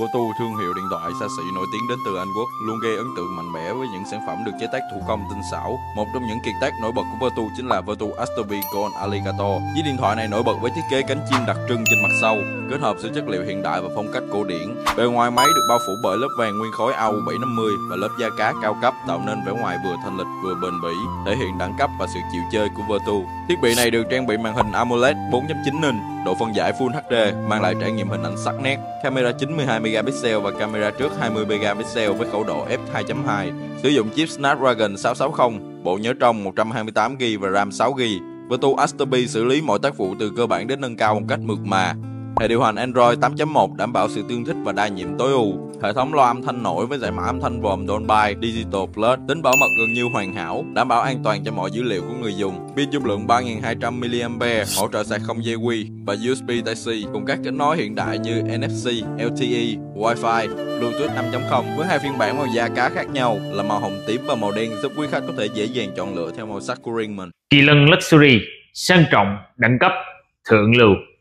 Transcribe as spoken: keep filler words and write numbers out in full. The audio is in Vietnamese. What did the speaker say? Vertu, thương hiệu điện thoại xa xỉ nổi tiếng đến từ Anh Quốc, luôn gây ấn tượng mạnh mẽ với những sản phẩm được chế tác thủ công tinh xảo. Một trong những kiệt tác nổi bật của Vertu chính là Vertu Astovi Gold Aligato. Chiếc điện thoại này nổi bật với thiết kế cánh chim đặc trưng trên mặt sau, kết hợp giữa chất liệu hiện đại và phong cách cổ điển. Bề ngoài máy được bao phủ bởi lớp vàng nguyên khối a u bảy năm mươi và lớp da cá cao cấp, tạo nên vẻ ngoài vừa thanh lịch vừa bền bỉ, thể hiện đẳng cấp và sự chịu chơi của Vertu. Thiết bị này được trang bị màn hình AMOLED bốn chấm chín inch, độ phân giải Full hát đê, mang lại trải nghiệm hình ảnh sắc nét, camera chín mươi hai megapixel và camera trước hai mươi megapixel với khẩu độ f hai chấm hai. Sử dụng chip Snapdragon sáu sáu không, bộ nhớ trong một trăm hai mươi tám gi ga bai và RAM sáu gi ga bai. Vertu Astovi xử lý mọi tác vụ từ cơ bản đến nâng cao một cách mượt mà. Hệ điều hành Android tám chấm một đảm bảo sự tương thích và đa nhiệm tối ưu. Hệ thống loa âm thanh nổi với giải mã âm thanh gồm Dolby Digital Plus, tính bảo mật gần như hoàn hảo, đảm bảo an toàn cho mọi dữ liệu của người dùng. Pin dung lượng ba nghìn hai trăm mi li am pe giờ, hỗ trợ sạc không dây Qi và u ét bê Type C cùng các kết nối hiện đại như en ép xê, L T E, Wi-Fi, Bluetooth năm chấm không với hai phiên bản màu da cá khác nhau là màu hồng tím và màu đen, giúp quý khách có thể dễ dàng chọn lựa theo màu sắc của riêng mình. Kỳ Lân Luxury sang trọng, đẳng cấp, thượng lưu.